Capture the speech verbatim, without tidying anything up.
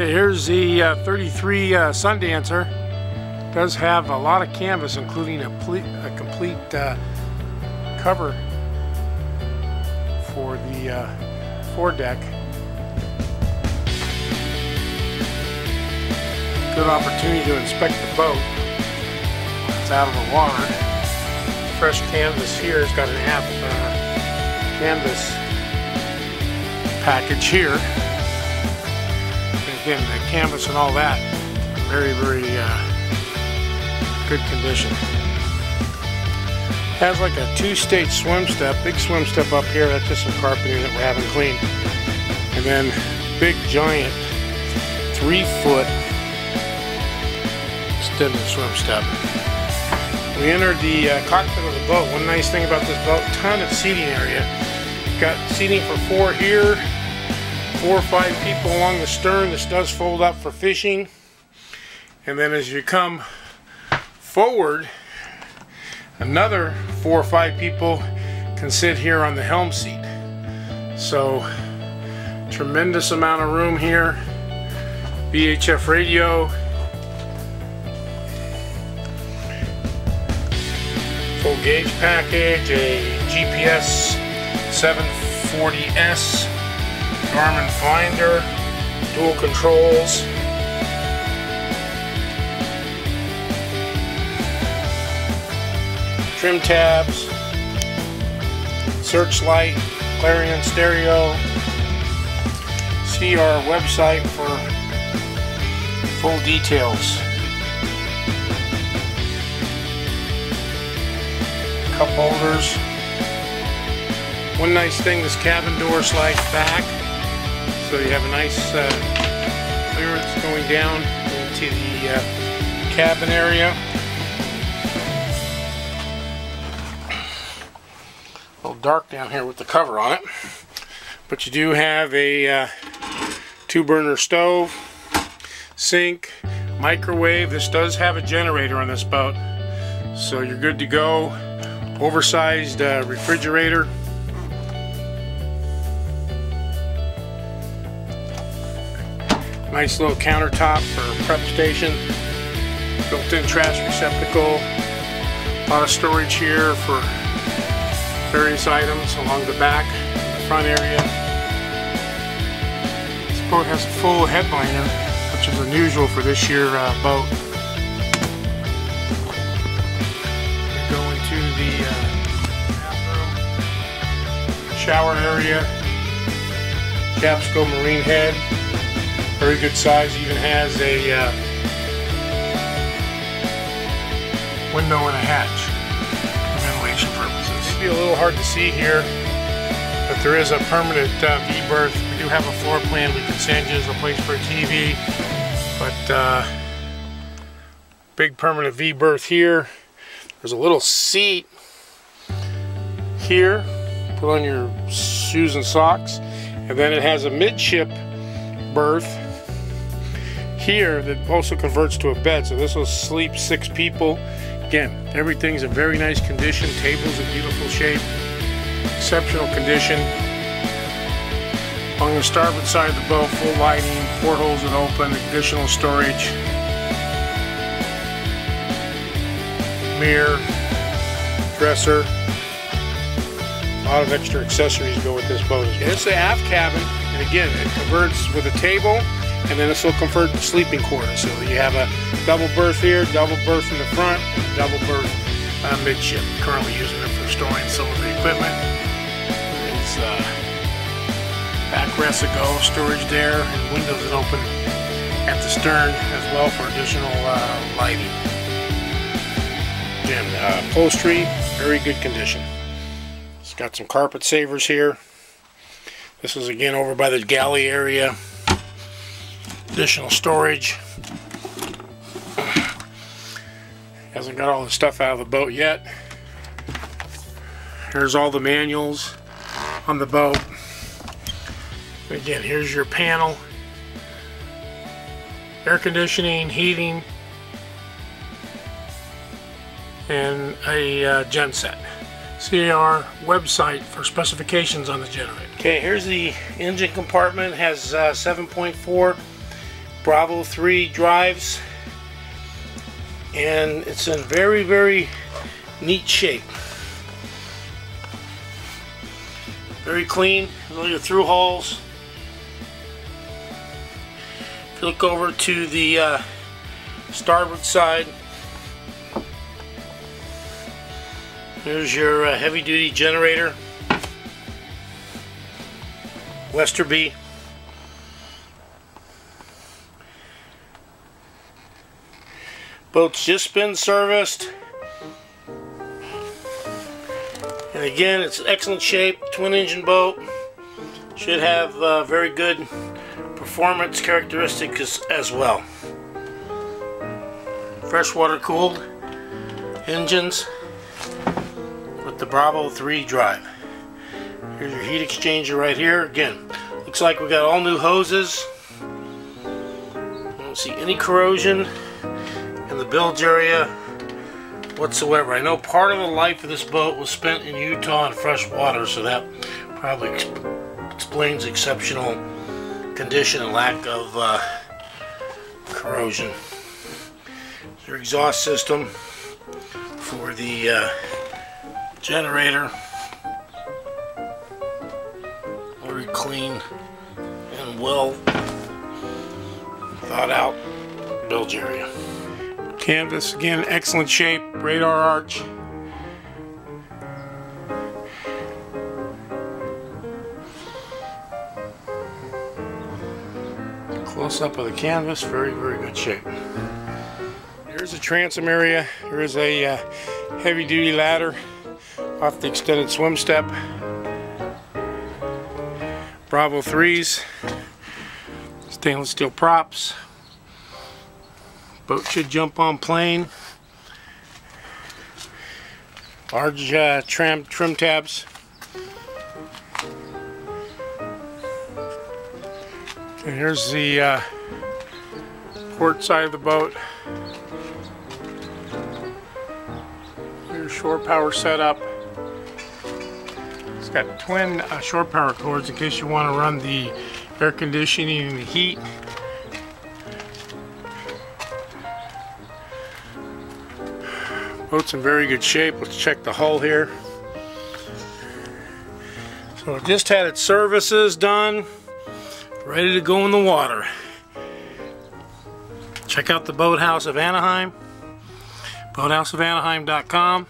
Okay, here's the uh, thirty-three uh, Sundancer. It does have a lot of canvas, including a, ple a complete uh, cover for the uh, foredeck. Good opportunity to inspect the boat. It's out of the water. Fresh canvas here. It's got an app uh, canvas package here. And again, the canvas and all that, very, very uh, good condition. Has like a two-stage swim step. Big swim step up here. That's just some carpeting that we haven't cleaned. And then big, giant, three-foot in the swim step. We entered the uh, cockpit of the boat. One nice thing about this boat, ton of seating area. Got seating for four here, four or five people along the stern. This does fold up for fishing. And then as you come forward, another four or five people can sit here on the helm seat. So, tremendous amount of room here. V H F radio. Full gauge package, a G P S seven forty S, Garmin finder, dual controls. Trim tabs, searchlight, Clarion stereo. See our website for full details. Cup holders. One nice thing, this cabin door slides back, so you have a nice uh, clearance going down into the uh, cabin area. A little dark down here with the cover on it, but you do have a uh, two burner stove, sink, microwave. This does have a generator on this boat, so you're good to go. Oversized uh, refrigerator. Nice little countertop for prep station. Built-in trash receptacle. A lot of storage here for various items along the back, the front area. This boat has a full headliner, which is unusual for this year uh, boat. To the uh, bathroom, shower area, Capsco Marine head, very good size, even has a uh, window and a hatch for ventilation purposes. It'll be a little hard to see here, but there is a permanent uh, V berth. We do have a floor plan we can send you as a place for a T V, but uh, big permanent V berth here. There's a little seat here, put on your shoes and socks, and then it has a midship berth here that also converts to a bed, so this will sleep six people. Again, everything's in very nice condition, table's in beautiful shape, exceptional condition. On the starboard side of the boat, full lighting, portholes that open, additional storage. Mirror, dresser, a lot of extra accessories go with this boat. And it's the aft cabin, and again, it converts with a table, and then this will convert to sleeping quarters. So you have a double berth here, double berth in the front, and double berth uh, midship. Currently using it for storing some of the equipment. There's uh, backrests that go, storage there, and windows that open at the stern as well for additional uh, lighting. And uh, upholstery, very good condition. It's got some carpet savers here. This is again over by the galley area. Additional storage. Hasn't got all the stuff out of the boat yet. Here's all the manuals on the boat. Again, here's your panel. Air conditioning, heating, and a uh, genset. See our website for specifications on the generator. Okay, here's the engine compartment. It has uh, seven point four Bravo three drives, and it's in very, very neat shape. Very clean, all your through holes. If you look over to the uh, starboard side, there's your uh, heavy duty generator, Westerbeke. Boat's just been serviced, and again, it's excellent shape, twin engine boat. Should have uh, very good performance characteristics as well. Freshwater cooled engines with the Bravo three drive. Here's your heat exchanger right here. Again, looks like we got all new hoses. I don't see any corrosion in the bilge area whatsoever. I know part of the life of this boat was spent in Utah in fresh water, so that probably ex explains exceptional condition and lack of uh, corrosion. Your exhaust system for the uh, generator, very clean and well thought out bilge area. Canvas, again, excellent shape, radar arch. Close up of the canvas, very, very good shape. Here's a transom area. Here is a uh, heavy duty ladder off the extended swim step. Bravo threes, stainless steel props. Boat should jump on plane. Large uh, trim, trim tabs. And here's the uh, port side of the boat. Here's shore power setup. It's got twin uh, shore power cords in case you want to run the air conditioning and the heat. Boat's in very good shape. Let's check the hull here. So it just had its services done, ready to go in the water. Check out the Boathouse of Anaheim, boathouse of anaheim dot com.